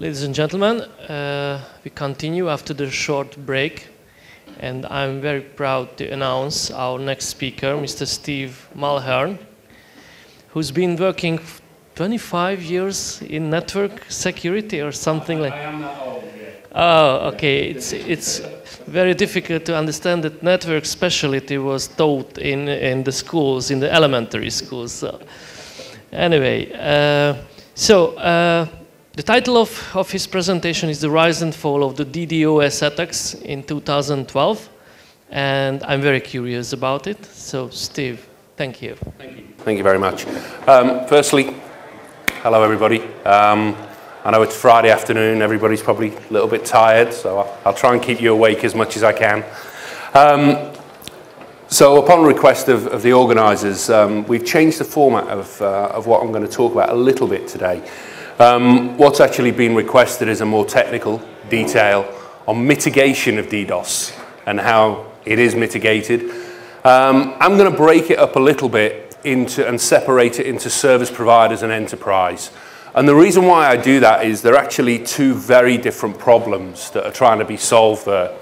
Ladies and gentlemen, we continue after the short break, and I'm very proud to announce our next speaker, Mr. Steve Mulhearn, who's been working 25 years in network security or something like. I am not old yet. Oh, okay. It's very difficult to understand that network specialty was taught in the schools, in the elementary schools. So, anyway, the title of his presentation is The Rise and Fall of the DDoS Attacks in 2012, and I'm very curious about it. So, Steve, thank you. Thank you. Thank you very much. Firstly, hello everybody. I know it's Friday afternoon, everybody's probably a little bit tired, so I'll try and keep you awake as much as I can. So upon request of the organisers, we've changed the format of what I'm going to talk about a little bit today. What's actually been requested is a more technical detail on mitigation of DDoS and how it is mitigated. I'm going to break it up a little bit and separate it into service providers and enterprise. And the reason why I do that is they're actually two very different problems that are trying to be solved there.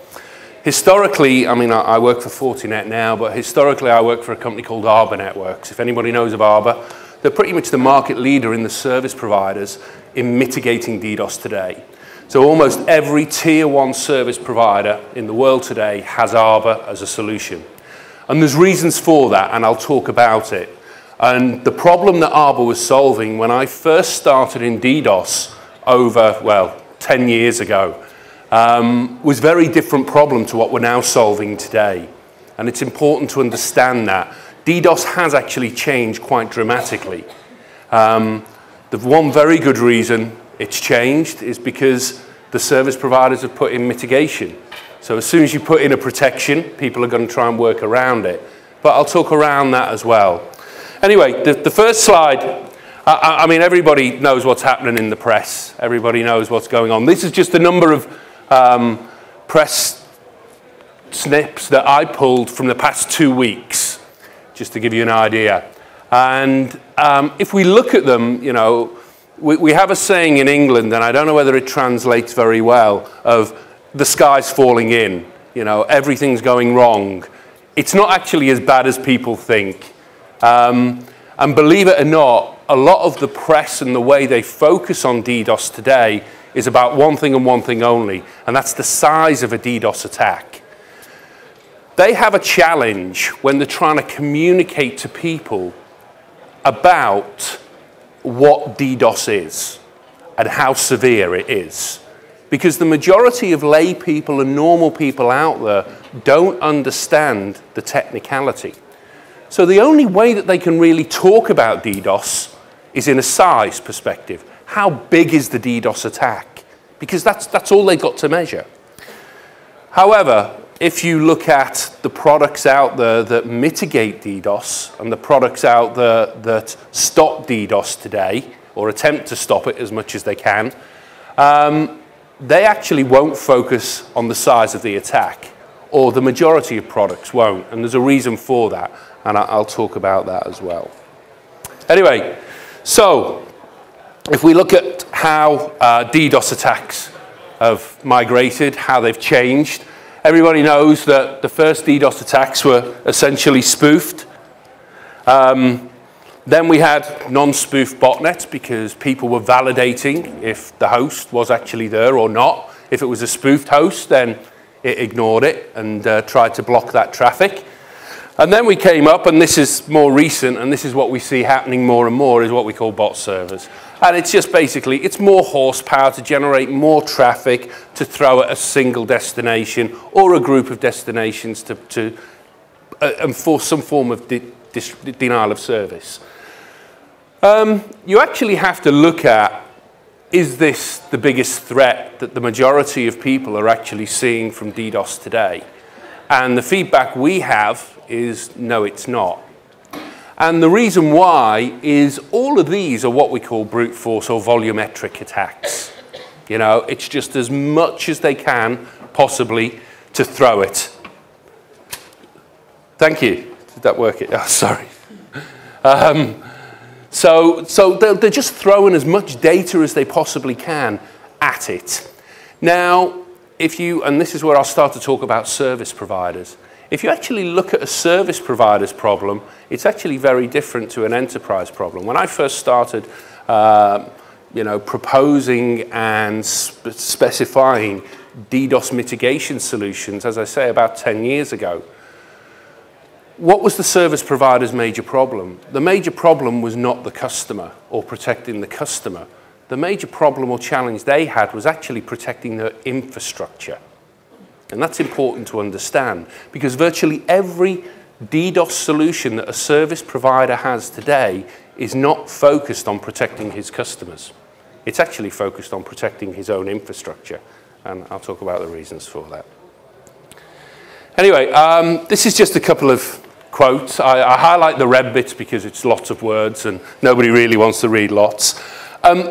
Historically, I mean, I work for Fortinet now, but historically I work for a company called Arbor Networks. If anybody knows of Arbor, they're pretty much the market leader in the service providers in mitigating DDoS today. So almost every tier one service provider in the world today has Arbor as a solution. And there's reasons for that, and I'll talk about it. And the problem that Arbor was solving when I first started in DDoS over, well, 10 years ago, was a very different problem to what we're now solving today. And it's important to understand that. DDoS has actually changed quite dramatically. The one very good reason it's changed is because the service providers have put in mitigation. So as soon as you put in a protection, people are going to try and work around it. But I'll talk around that as well. Anyway, the first slide, I mean, everybody knows what's happening in the press. Everybody knows what's going on. This is just the number of press snips that I pulled from the past 2 weeks, just to give you an idea. And if we look at them, you know, we have a saying in England, and I don't know whether it translates very well, of the sky's falling in, you know, everything's going wrong. It's not actually as bad as people think. And believe it or not, a lot of the press and the way they focus on DDoS today is about one thing and one thing only, and that's the size of a DDoS attack. They have a challenge when they're trying to communicate to people about what DDoS is and how severe it is. Because the majority of lay people and normal people out there don't understand the technicality. So the only way that they can really talk about DDoS is in a size perspective. How big is the DDoS attack? Because that's all they've got to measure. However, if you look at the products out there that mitigate DDoS and the products out there that stop DDoS today, or attempt to stop it as much as they can, they actually won't focus on the size of the attack, or the majority of products won't, and there's a reason for that, and I'll talk about that as well. Anyway, so if we look at how DDoS attacks have migrated, how they've changed, everybody knows that the first DDoS attacks were essentially spoofed. Then we had non-spoof botnets because people were validating if the host was actually there or not. If it was a spoofed host, then it ignored it and tried to block that traffic. And then we came up, and this is more recent, and this is what we see happening more and more, is what we call bot servers. And it's just basically, it's more horsepower to generate more traffic to throw at a single destination or a group of destinations to enforce some form of denial of service. You actually have to look at, is this the biggest threat that the majority of people are actually seeing from DDoS today? And the feedback we have is, no, it's not. And the reason why is all of these are what we call brute force or volumetric attacks. You know, it's just as much as they can possibly to throw it. Thank you. Did that work? Oh, sorry. So they're just throwing as much data as they possibly can at it. Now, if you, and this is where I'll start to talk about service providers. If you actually look at a service provider's problem, it's actually very different to an enterprise problem. When I first started proposing and specifying DDoS mitigation solutions, as I say, about 10 years ago, what was the service provider's major problem? The major problem was not the customer or protecting the customer. The major problem or challenge they had was actually protecting their infrastructure. And that's important to understand, because virtually every DDoS solution that a service provider has today is not focused on protecting his customers. It's actually focused on protecting his own infrastructure. And I'll talk about the reasons for that. Anyway, this is just a couple of quotes. I highlight the red bits because it's lots of words and nobody really wants to read lots.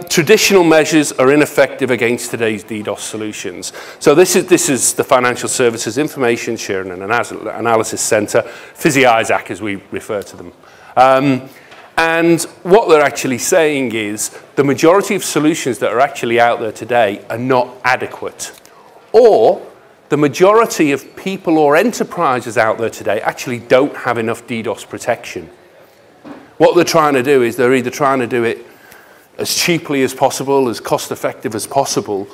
Traditional measures are ineffective against today's DDoS solutions. So this is the Financial Services Information Sharing and Analysis Center, FISAC as we refer to them. And what they're actually saying is the majority of solutions that are actually out there today are not adequate. Or the majority of people or enterprises out there today actually don't have enough DDoS protection. What they're trying to do is they're either trying to do it as cheaply as possible, as cost effective as possible,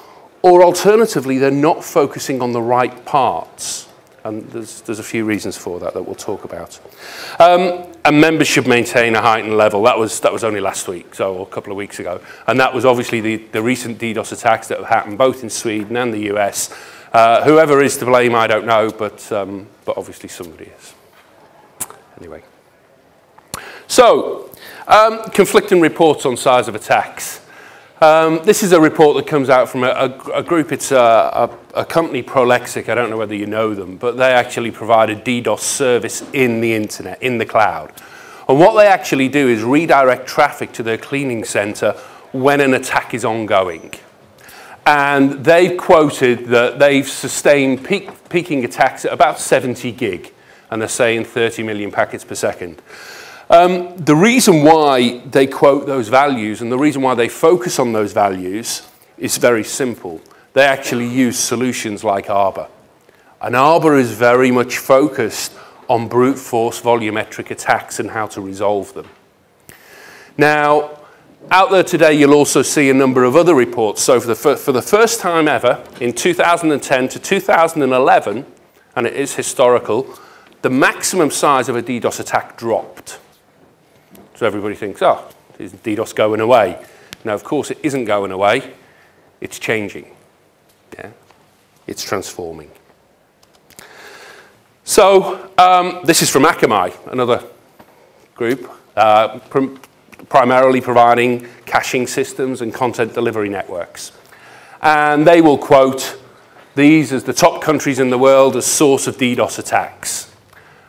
or alternatively they're not focusing on the right parts. And there's a few reasons for that that we'll talk about. And members should maintain a heightened level. That was only last week, so a couple of weeks ago. And that was obviously the recent DDoS attacks that have happened both in Sweden and the US. Whoever is to blame, I don't know, but obviously somebody is. Anyway. So, conflicting reports on size of attacks. This is a report that comes out from a group. It's a company, Prolexic. I don't know whether you know them, but they actually provide a DDoS service in the internet, in the cloud. And what they actually do is redirect traffic to their cleaning center when an attack is ongoing. And they've quoted that they've sustained peaking attacks at about 70 gig, and they're saying 30 million packets per second. The reason why they quote those values and the reason why they focus on those values is very simple. They actually use solutions like Arbor. And Arbor is very much focused on brute force volumetric attacks and how to resolve them. Now, out there today, you'll also see a number of other reports. So for the first time ever, in 2010 to 2011, and it is historical, the maximum size of a DDoS attack dropped. So everybody thinks, oh, is DDoS going away? No, of course it isn't going away. It's changing. Yeah? It's transforming. So this is from Akamai, another group, primarily providing caching systems and content delivery networks. And they will quote these as the top countries in the world as source of DDoS attacks.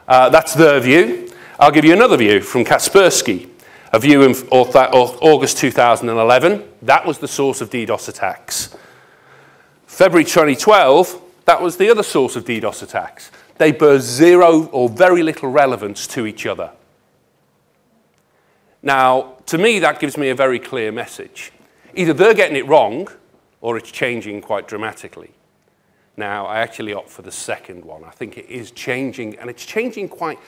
That's their view. I'll give you another view from Kaspersky, a view in August 2011. That was the source of DDoS attacks. February 2012, that was the other source of DDoS attacks. They bear zero or very little relevance to each other. Now, to me, that gives me a very clear message. Either they're getting it wrong, or it's changing quite dramatically. Now, I actually opt for the second one. I think it is changing, and it's changing quite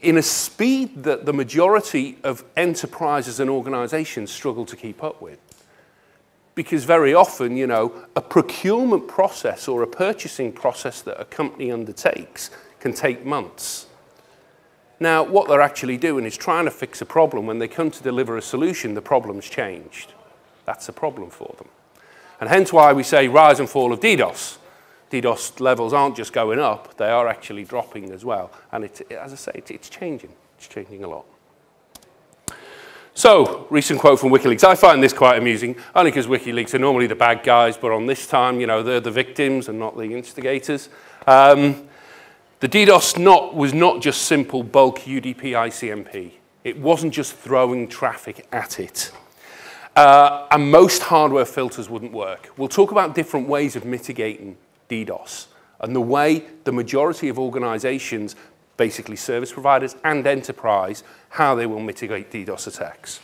in a speed that the majority of enterprises and organizations struggle to keep up with. Because very often, you know, a procurement process or a purchasing process that a company undertakes can take months. Now, what they're actually doing is trying to fix a problem. When they come to deliver a solution, the problem's changed. That's a problem for them. And hence why we say rise and fall of DDoS. DDoS levels aren't just going up, they are actually dropping as well. And as I say, it's changing. It's changing a lot. So, recent quote from WikiLeaks. I find this quite amusing, only because WikiLeaks are normally the bad guys, but on this time, you know, they're the victims and not the instigators. The DDoS was not just simple bulk UDP ICMP. It wasn't just throwing traffic at it. And most hardware filters wouldn't work. We'll talk about different ways of mitigating DDoS and the way the majority of organizations, basically service providers and enterprise, how they will mitigate DDoS attacks.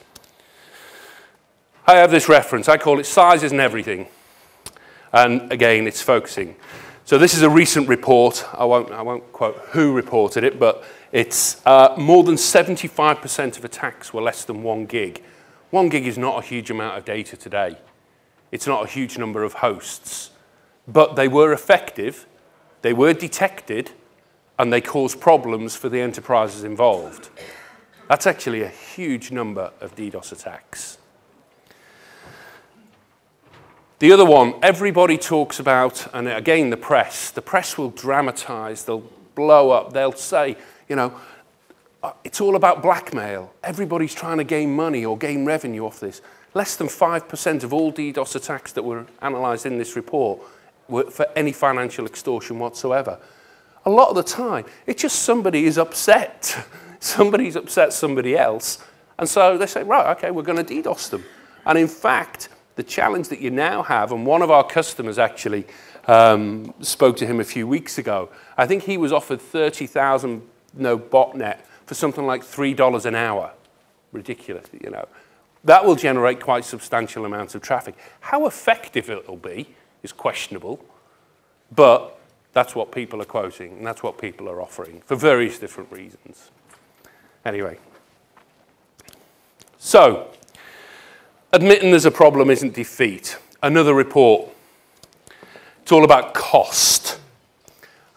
I have this reference. I call it Size Isn't Everything. And again, it's focusing. So this is a recent report. I won't quote who reported it, but it's more than 75% of attacks were less than 1 gig. 1 gig is not a huge amount of data today. It's not a huge number of hosts. But they were effective, they were detected, and they caused problems for the enterprises involved. That's actually a huge number of DDoS attacks. The other one, everybody talks about, and again, the press will dramatize, they'll blow up, they'll say, you know, it's all about blackmail. Everybody's trying to gain money or gain revenue off this. Less than 5% of all DDoS attacks that were analyzed in this report were for any financial extortion whatsoever. A lot of the time, it's just somebody is upset. Somebody's upset somebody else, and so they say, right, okay, we're going to DDoS them. And in fact, the challenge that you now have, and one of our customers actually spoke to him a few weeks ago, I think he was offered $30,000 botnet for something like $3 an hour. Ridiculous, you know. That will generate quite substantial amounts of traffic. How effective it will be is questionable, but that's what people are quoting, and that's what people are offering for various different reasons. Anyway, so admitting there's a problem isn't defeat. Another report. It's all about cost.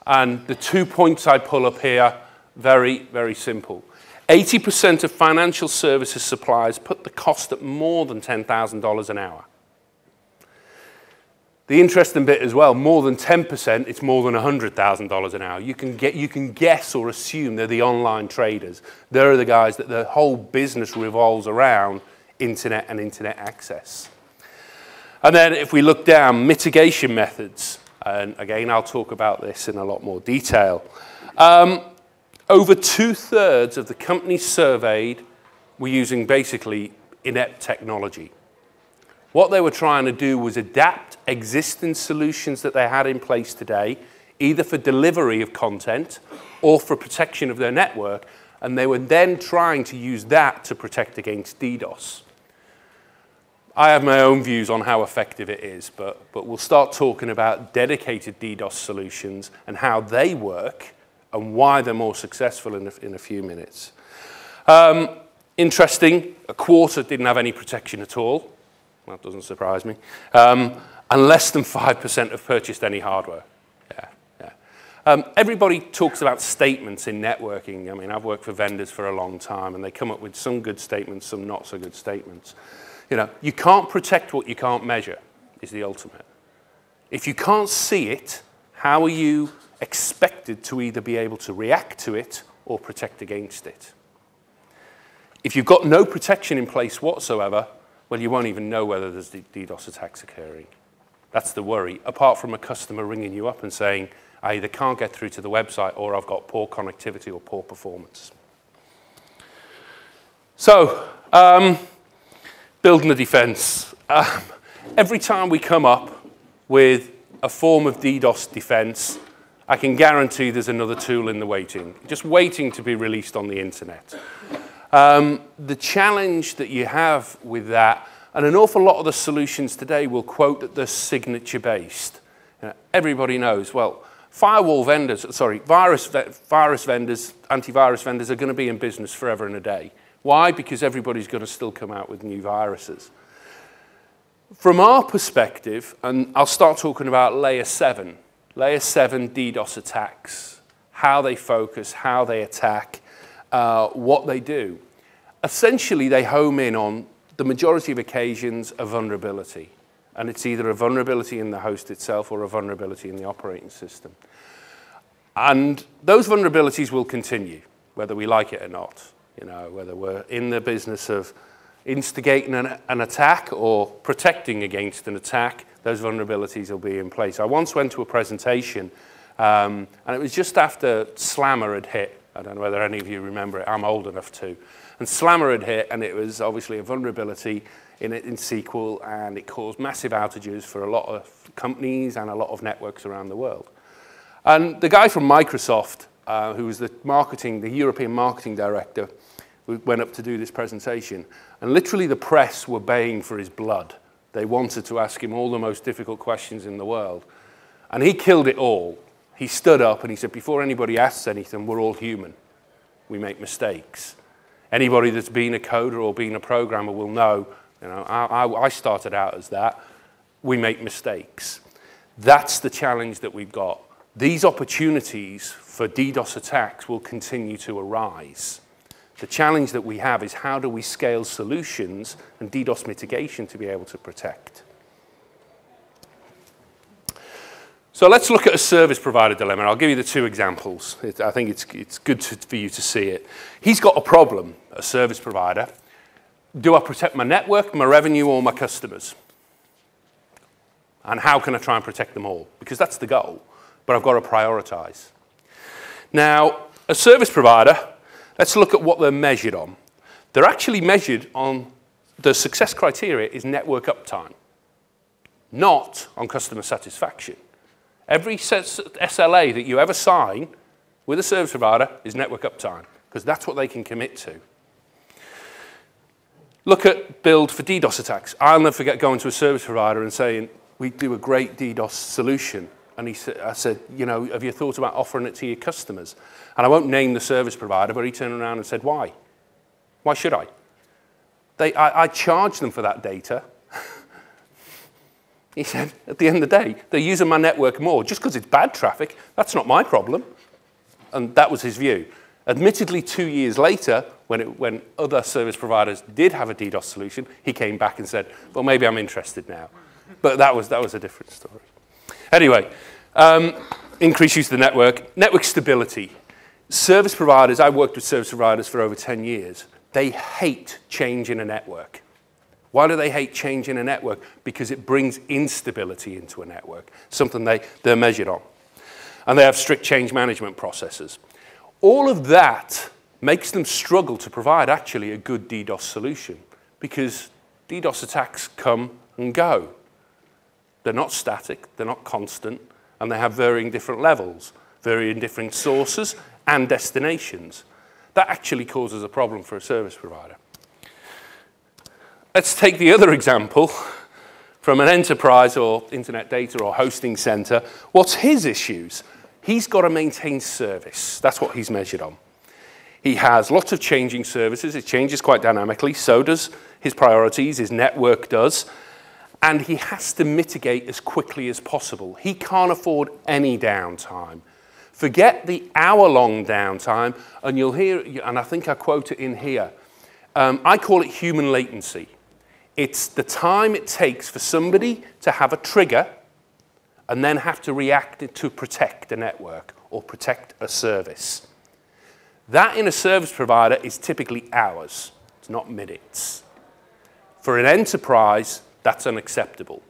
And the 2 points I pull up here, very, very simple. 80% of financial services suppliers put the cost at more than $10,000 an hour. The interesting bit as well, more than 10%, it's more than $100,000 an hour. You can guess or assume they're the online traders. They're the guys that the whole business revolves around internet and internet access. And then if we look down, mitigation methods, and again, I'll talk about this in a lot more detail. Over 2/3 of the companies surveyed were using basically inept technology. What they were trying to do was adapt existing solutions that they had in place today, either for delivery of content or for protection of their network, and they were then trying to use that to protect against DDoS. I have my own views on how effective it is, but we'll start talking about dedicated DDoS solutions and how they work and why they're more successful in a few minutes. Interesting, a quarter didn't have any protection at all. That doesn't surprise me. And less than 5% have purchased any hardware. Everybody talks about statements in networking. I mean, I've worked for vendors for a long time, and they come up with some good statements, some not so good statements. You know, you can't protect what you can't measure is the ultimate. If you can't see it, how are you expected to either be able to react to it or protect against it? If you've got no protection in place whatsoever, well, you won't even know whether there's DDoS attacks occurring. That's the worry, apart from a customer ringing you up and saying, I either can't get through to the website or I've got poor connectivity or poor performance. So, building the defense. Every time we come up with a form of DDoS defense, I can guarantee there's another tool in the waiting, just waiting to be released on the internet. The challenge that you have with that, and an awful lot of the solutions today will quote that they're signature-based. You know, everybody knows, well, virus vendors, antivirus vendors are going to be in business forever and a day. Why? Because everybody's going to still come out with new viruses. From our perspective, and I'll start talking about layer 7 DDoS attacks, how they focus, how they attack, what they do. Essentially, they home in on the majority of occasions a vulnerability. And it's either a vulnerability in the host itself or a vulnerability in the operating system. And those vulnerabilities will continue, whether we like it or not. You know, whether we're in the business of instigating an attack or protecting against an attack, those vulnerabilities will be in place. I once went to a presentation, and it was just after Slammer had hit. I don't know whether any of you remember it. I'm old enough to. And Slammer had hit, and it was obviously a vulnerability in SQL, and it caused massive outages for a lot of companies and a lot of networks around the world. And the guy from Microsoft, who was the European marketing director, we went up to do this presentation. And literally the press were baying for his blood. They wanted to ask him all the most difficult questions in the world. And he killed it all. He stood up and he said, before anybody asks anything, we're all human. We make mistakes. Anybody that's been a coder or been a programmer will know, you know, I started out as that. We make mistakes. That's the challenge that we've got. These opportunities for DDoS attacks will continue to arise. The challenge that we have is how do we scale solutions and DDoS mitigation to be able to protect. So let's look at a service provider dilemma. I'll give you the two examples. I think it's good for you to see it. He's got a problem, a service provider. Do I protect my network, my revenue, or my customers? And how can I try and protect them all? Because that's the goal, but I've got to prioritize. Now, a service provider, let's look at what they're measured on. They're actually measured on, the success criteria is network uptime, not on customer satisfaction. Every SLA that you ever sign with a service provider is network uptime, because that's what they can commit to. Look at build for DDoS attacks. I'll never forget going to a service provider and saying, we do a great DDoS solution. And I said, you know, have you thought about offering it to your customers? And I won't name the service provider, but he turned around and said, why? Why should I? I charge them for that data. He said, at the end of the day, they're using my network more. Just because it's bad traffic, that's not my problem. And that was his view. Admittedly, 2 years later, when other service providers did have a DDoS solution, he came back and said, well, maybe I'm interested now. But that was a different story. Anyway, increased use of the network. Network stability. Service providers, I worked with service providers for over 10 years. They hate change in a network. Why do they hate change in a network? Because it brings instability into a network, something they're measured on. And they have strict change management processes. All of that makes them struggle to provide actually a good DDoS solution, because DDoS attacks come and go. They're not static, they're not constant, and they have varying different levels, varying different sources and destinations. That actually causes a problem for a service provider. Let's take the other example from an enterprise or internet data or hosting center. What's his issues? He's got to maintain service. That's what he's measured on. He has lots of changing services. It changes quite dynamically. So does his priorities, his network does. And he has to mitigate as quickly as possible. He can't afford any downtime. Forget the hour-long downtime, and you'll hear, and I think I quote it in here, I call it human latency. It's the time it takes for somebody to have a trigger and then have to react to protect a network or protect a service. That in a service provider is typically hours, it's not minutes. For an enterprise, that's unacceptable.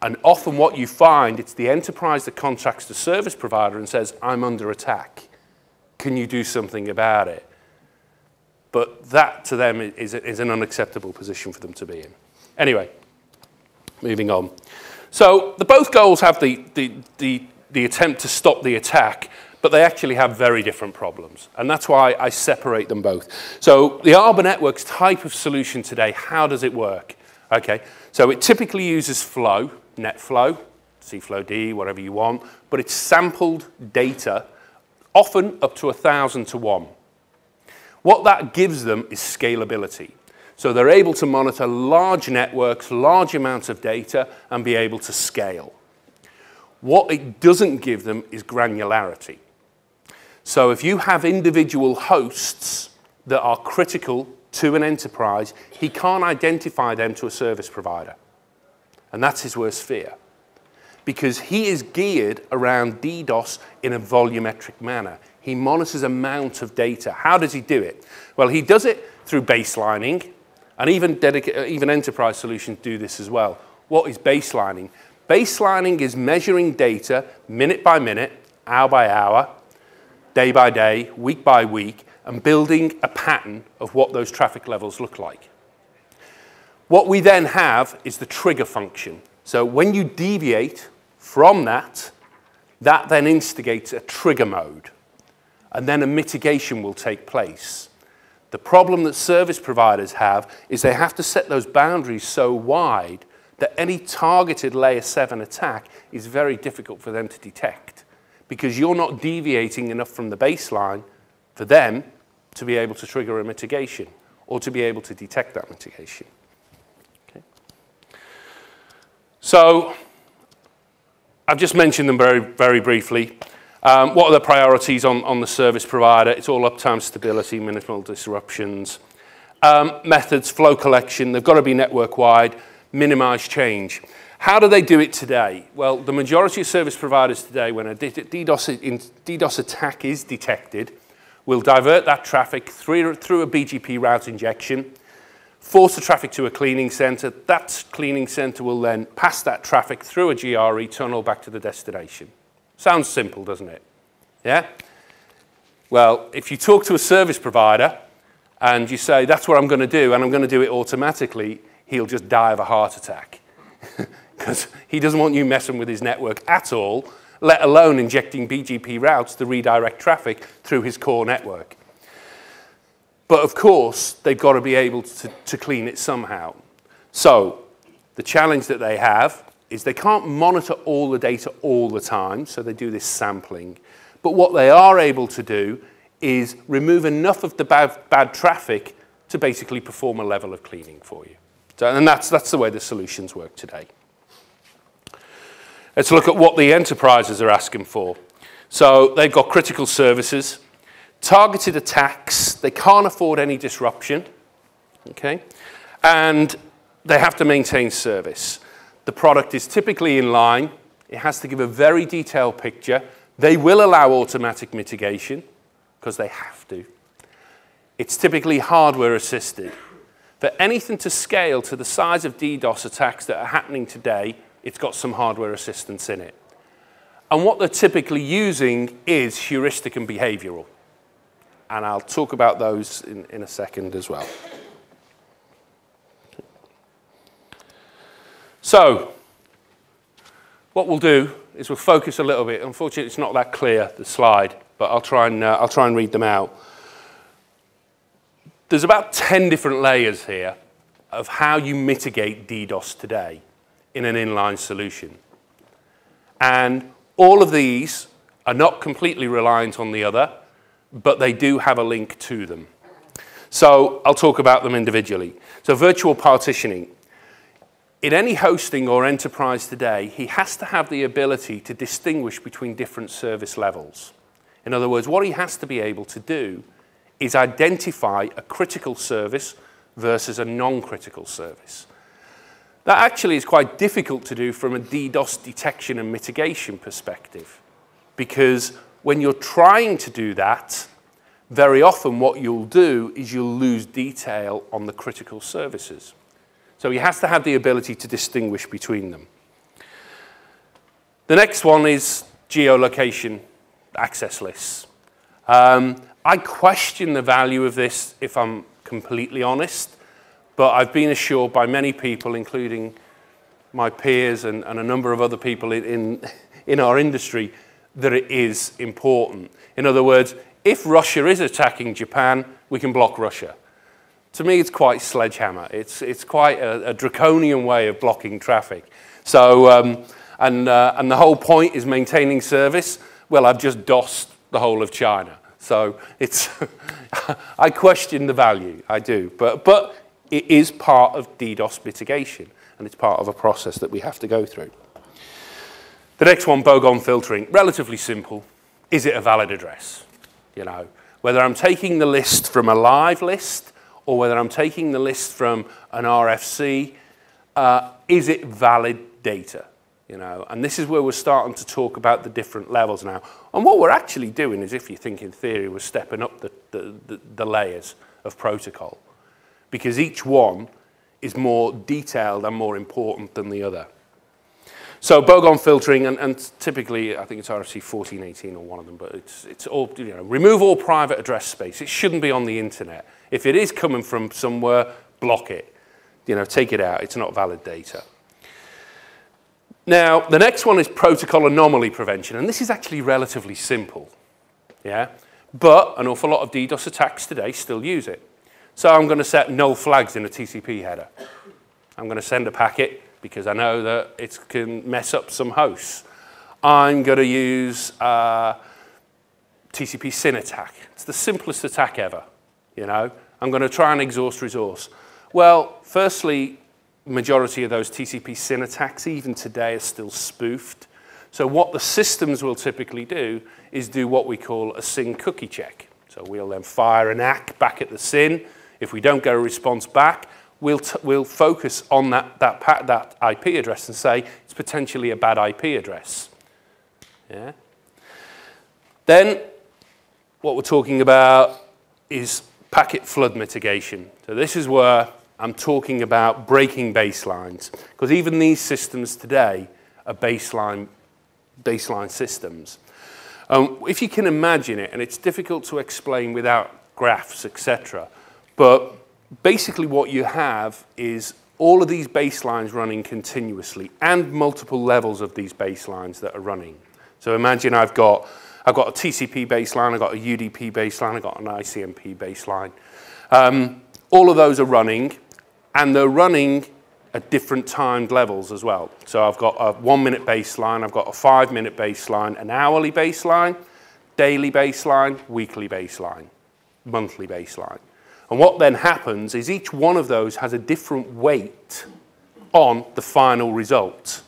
And often what you find, it's the enterprise that contacts the service provider and says, I'm under attack. Can you do something about it? But that to them is an unacceptable position for them to be in. Anyway, moving on. So both goals have the attempt to stop the attack, but they actually have very different problems. And that's why I separate them both. So the Arbor Networks type of solution today, how does it work? Okay, so it typically uses flow, NetFlow, CFlowD, whatever you want, but it's sampled data, often up to 1,000 to 1. What that gives them is scalability. So they're able to monitor large networks, large amounts of data, and be able to scale. What it doesn't give them is granularity. So if you have individual hosts that are critical to an enterprise, he can't identify them to a service provider. And that's his worst fear. Because he is geared around DDoS in a volumetric manner. He monitors amount of data. How does he do it? Well, he does it through baselining, and even enterprise solutions do this as well. What is baselining? Baselining is measuring data minute by minute, hour by hour, day by day, week by week, and building a pattern of what those traffic levels look like. What we then have is the trigger function. So when you deviate from that, that then instigates a trigger mode, and then a mitigation will take place. The problem that service providers have is they have to set those boundaries so wide that any targeted layer 7 attack is very difficult for them to detect, because you're not deviating enough from the baseline for them to be able to trigger a mitigation or to be able to detect that mitigation. Okay. So I've just mentioned them very, very briefly. What are the priorities on the service provider? It's all uptime stability, minimal disruptions. Methods, flow collection, they've got to be network-wide, minimize change. How do they do it today? Well, the majority of service providers today, when a DDoS attack is detected, will divert that traffic through a BGP route injection, force the traffic to a cleaning center. That cleaning center will then pass that traffic through a GRE tunnel back to the destination. Sounds simple, doesn't it? Yeah? Well, if you talk to a service provider and you say, that's what I'm going to do, and I'm going to do it automatically, he'll just die of a heart attack. Because he doesn't want you messing with his network at all, let alone injecting BGP routes to redirect traffic through his core network. But of course, they've got to be able to clean it somehow. So the challenge that they have is they can't monitor all the data all the time, so they do this sampling. But what they are able to do is remove enough of the bad traffic to basically perform a level of cleaning for you. So, and that's the way the solutions work today. Let's look at what the enterprises are asking for. So they've got critical services, targeted attacks, they can't afford any disruption, okay? And they have to maintain service. The product is typically in line. It has to give a very detailed picture. They will allow automatic mitigation because they have to. It's typically hardware assisted. For anything to scale to the size of DDoS attacks that are happening today, it's got some hardware assistance in it. And what they're typically using is heuristic and behavioral. And I'll talk about those in a second as well. So what we'll do is we'll focus a little bit. Unfortunately, it's not that clear, the slide, but I'll try and read them out. There's about 10 different layers here of how you mitigate DDoS today in an inline solution. And all of these are not completely reliant on the other, but they do have a link to them. So I'll talk about them individually. So virtual partitioning. In any hosting or enterprise today, he has to have the ability to distinguish between different service levels. In other words, what he has to be able to do is identify a critical service versus a non-critical service. That actually is quite difficult to do from a DDoS detection and mitigation perspective, because when you're trying to do that, very often what you'll do is you'll lose detail on the critical services. So he has to have the ability to distinguish between them. The next one is geolocation access lists. I question the value of this, if I'm completely honest. But I've been assured by many people, including my peers and a number of other people in our industry, that it is important. In other words, if Russia is attacking Japan, we can block Russia. To me, it's quite sledgehammer. It's quite a draconian way of blocking traffic. So, and the whole point is maintaining service. Well, I've just DOSed the whole of China. So it's I question the value, I do. But it is part of DDoS mitigation, and it's part of a process that we have to go through. The next one, bogon filtering, relatively simple. Is it a valid address? You know, whether I'm taking the list from a live list or whether I'm taking the list from an RFC, is it valid data? You know, and this is where we're starting to talk about the different levels now. And what we're actually doing is, if you think in theory, we're stepping up the layers of protocol, because each one is more detailed and more important than the other. So bogon filtering, and typically, I think it's RFC 1418 or one of them, but it's all, you know, remove all private address space. It shouldn't be on the internet. If it is coming from somewhere, block it. You know, take it out. It's not valid data. Now, the next one is protocol anomaly prevention, and this is actually relatively simple, yeah? But an awful lot of DDoS attacks today still use it. So I'm going to set no flags in a TCP header. I'm going to send a packet because I know that it can mess up some hosts. I'm going to use TCP SYN attack. It's the simplest attack ever. You know, I'm going to try and exhaust resource. Well, firstly, majority of those TCP SYN attacks, even today, are still spoofed. So what the systems will typically do is do what we call a SYN cookie check. So we'll then fire an ACK back at the SYN. If we don't get a response back, we'll focus on that IP address and say it's potentially a bad IP address. Yeah. Then what we're talking about is packet flood mitigation. So this is where I'm talking about breaking baselines, because even these systems today are baseline systems. If you can imagine it, and it's difficult to explain without graphs, etc., but basically what you have is all of these baselines running continuously and multiple levels of these baselines that are running. So imagine I've got a TCP baseline, I've got a UDP baseline, I've got an ICMP baseline. All of those are running, and they're running at different timed levels as well. So I've got a 1-minute baseline, I've got a 5-minute baseline, an hourly baseline, daily baseline, weekly baseline, monthly baseline. And what then happens is each one of those has a different weight on the final result,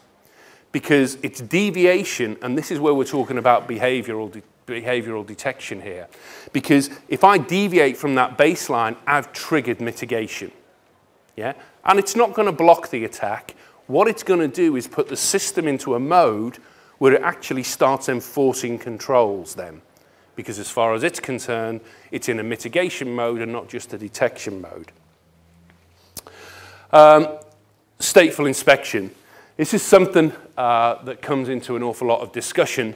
because it's deviation, and this is where we're talking about behavioral detection here, because if I deviate from that baseline, I've triggered mitigation. Yeah? And it's not going to block the attack. What it's going to do is put the system into a mode where it actually starts enforcing controls then, because as far as it's concerned, it's in a mitigation mode and not just a detection mode. Stateful inspection. This is something that comes into an awful lot of discussion,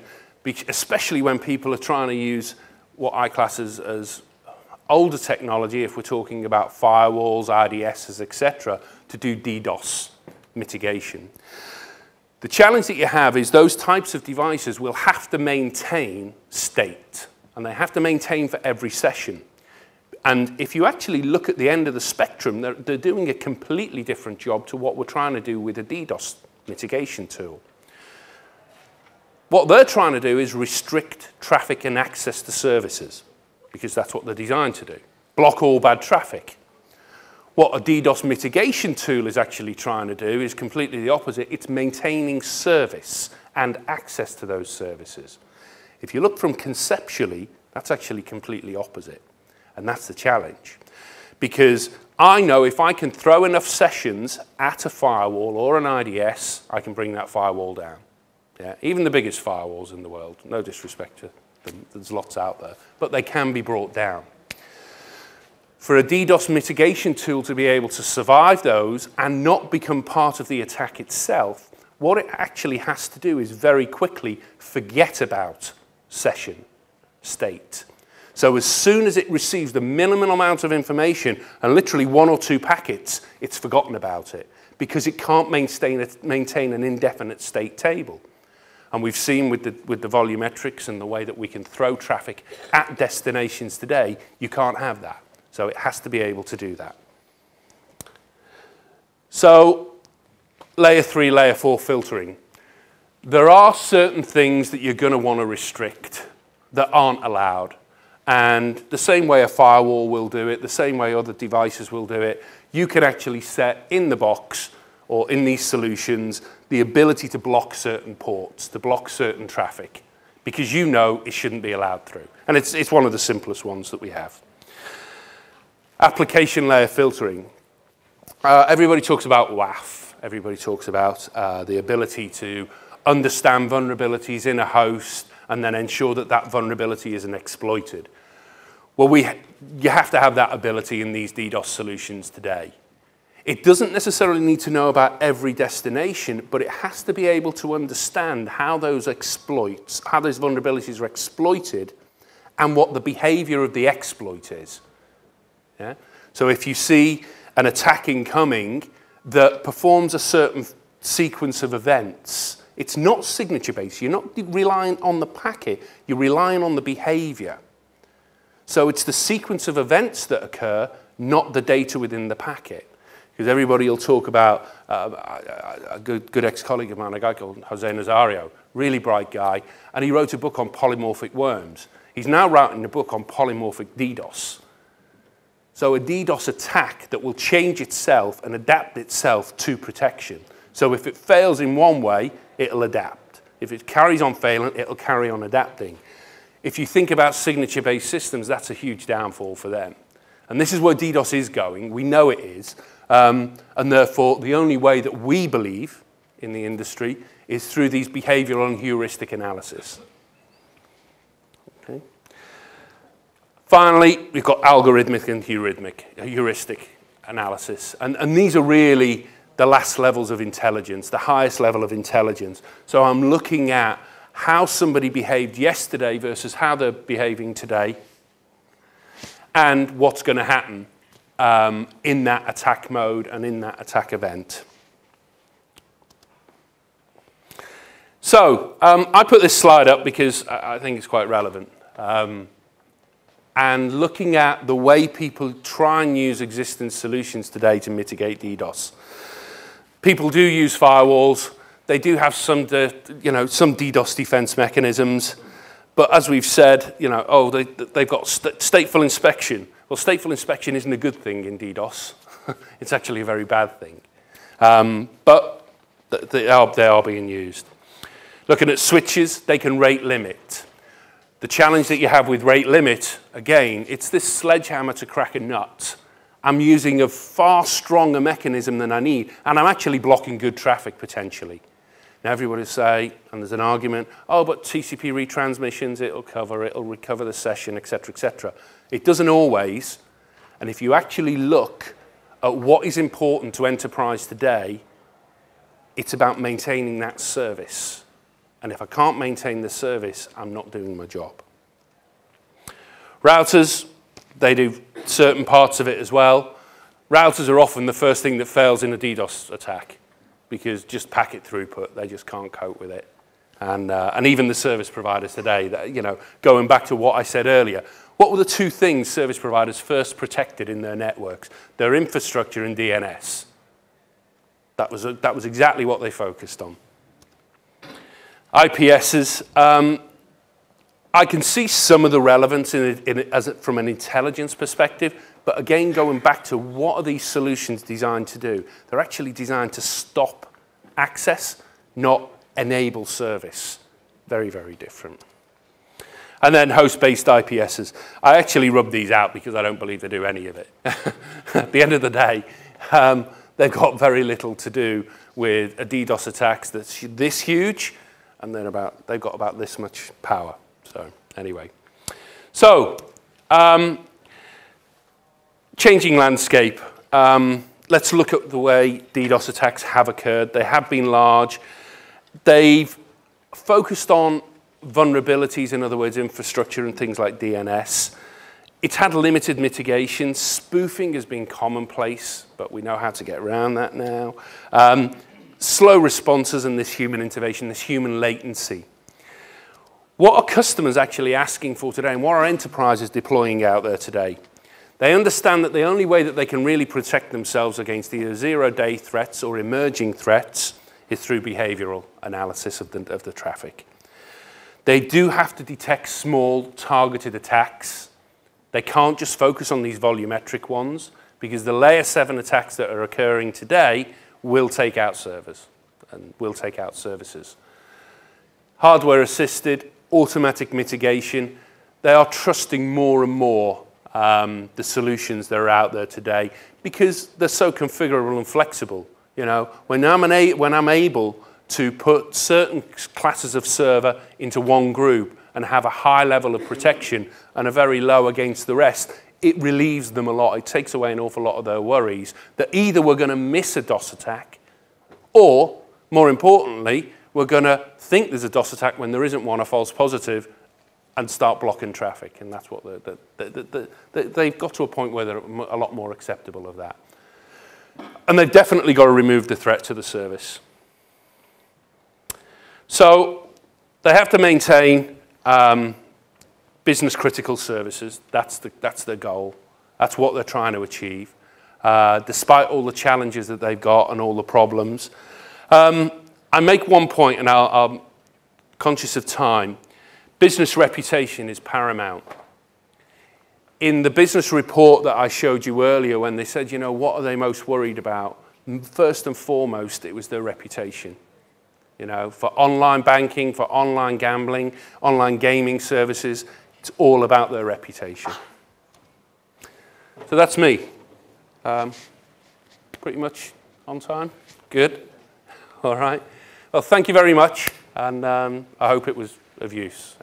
especially when people are trying to use what I class as older technology, if we're talking about firewalls, IDSs, etc., to do DDoS mitigation. The challenge that you have is those types of devices will have to maintain state, and they have to maintain for every session. And if you actually look at the end of the spectrum, they're doing a completely different job to what we're trying to do with a DDoS mitigation tool. What they're trying to do is restrict traffic and access to services, because that's what they're designed to do. Block all bad traffic. What a DDoS mitigation tool is actually trying to do is completely the opposite. It's maintaining service and access to those services. If you look from conceptually, that's actually completely opposite. And that's the challenge. Because I know if I can throw enough sessions at a firewall or an IDS, I can bring that firewall down. Yeah? Even the biggest firewalls in the world, no disrespect to them, there's lots out there, but they can be brought down. For a DDoS mitigation tool to be able to survive those and not become part of the attack itself, what it actually has to do is very quickly forget about session state. So as soon as it receives the minimum amount of information, and literally 1 or 2 packets, it's forgotten about it, because it can't maintain an indefinite state table. And we've seen with the volumetrics and the way that we can throw traffic at destinations today, you can't have that. So it has to be able to do that. So layer 3, layer 4 filtering. There are certain things that you're going to want to restrict that aren't allowed. And the same way a firewall will do it, the same way other devices will do it, you can actually set in the box or in these solutions the ability to block certain ports, to block certain traffic, because you know it shouldn't be allowed through. And it's one of the simplest ones that we have. Application layer filtering. Everybody talks about WAF. Everybody talks about the ability to understand vulnerabilities in a host and then ensure that that vulnerability isn't exploited. Well, you have to have that ability in these DDoS solutions today. It doesn't necessarily need to know about every destination, but it has to be able to understand how those exploits, how those vulnerabilities are exploited, and what the behavior of the exploit is. Yeah? So if you see an attack incoming that performs a certain sequence of events, it's not signature-based. You're not relying on the packet. You're relying on the behavior. So it's the sequence of events that occur not the data within the packet. Because everybody will talk about a good ex-colleague of mine, a guy called Jose Nazario, really bright guy, and he wrote a book on polymorphic worms. He's now writing a book on polymorphic DDoS. So a DDoS attack that will change itself and adapt itself to protection. So if it fails in one way, it'll adapt. If it carries on failing, it'll carry on adapting. If you think about signature-based systems, that's a huge downfall for them. And this is where DDoS is going. We know it is. And therefore, the only way that we believe in the industry is through these behavioral and heuristic analysis. Okay. Finally, we've got algorithmic and heuristic analysis. And these are really the last levels of intelligence, the highest level of intelligence. So I'm looking at how somebody behaved yesterday versus how they're behaving today, and what's going to happen in that attack mode and in that attack event. So I put this slide up because I think it's quite relevant. And looking at the way people try and use existing solutions today to mitigate DDoS. People do use firewalls. They do have some, some DDoS defense mechanisms. But as we've said, oh, they've got stateful inspection. Well, stateful inspection isn't a good thing in DDoS. It's actually a very bad thing. But they are being used. Looking at switches, they can rate limit. The challenge that you have with rate limit, again, it's this sledgehammer to crack a nut. I'm using a far stronger mechanism than I need, and I'm actually blocking good traffic potentially. Now, everybody will say, and there's an argument, oh, but TCP retransmissions, it'll recover the session, et cetera, et cetera. It doesn't always. And if you actually look at what is important to enterprise today, it's about maintaining that service. And if I can't maintain the service, I'm not doing my job. Routers, they do certain parts of it as well. Routers are often the first thing that fails in a DDoS attack, because just packet throughput, they just can't cope with it. And even the service providers today, that, going back to what I said earlier, what were the two things service providers first protected in their networks? Their infrastructure and DNS. That was exactly what they focused on. IPSs, I can see some of the relevance from an intelligence perspective, but again, going back to what are these solutions designed to do? They're actually designed to stop access, not enable service. Very, very different. And then host-based IPSs. I actually rub these out because I don't believe they do any of it. At the end of the day, they've got very little to do with a DDoS attack that's this huge, and then they've got about this much power. So anyway. So, changing landscape. Let's look at the way DDoS attacks have occurred. They have been large. They've focused on vulnerabilities, in other words, infrastructure and things like DNS. It's had limited mitigation. Spoofing has been commonplace, but we know how to get around that now. Slow responses and this human intervention, this human latency. What are customers actually asking for today, and what are enterprises deploying out there today? They understand that the only way that they can really protect themselves against either zero-day threats or emerging threats is through behavioral analysis of the traffic. They do have to detect small, targeted attacks. They can't just focus on these volumetric ones, because the layer 7 attacks that are occurring today will take out servers and will take out services. Hardware-assisted, automatic mitigation, they are trusting more and more the solutions that are out there today, because they're so configurable and flexible. When I'm able to put certain classes of server into one group and have a high level of protection and a very low against the rest, it relieves them a lot. It takes away an awful lot of their worries that either we're going to miss a DOS attack, or, more importantly, we're going to think there's a DOS attack when there isn't one, a false positive, and start blocking traffic. And that's what they've got to a point where they're a lot more acceptable of that. And they've definitely got to remove the threat to the service. So they have to maintain business critical services. That's the goal. That's what they're trying to achieve, despite all the challenges that they've got and all the problems. I make one point, and I'm conscious of time. Business reputation is paramount. In the business report that I showed you earlier, when they said, you know, what are they most worried about? First and foremost, it was their reputation. You know, for online banking, for online gambling, online gaming services, it's all about their reputation. So that's me. Pretty much on time. Good. All right. Well, thank you very much, and I hope it was of use.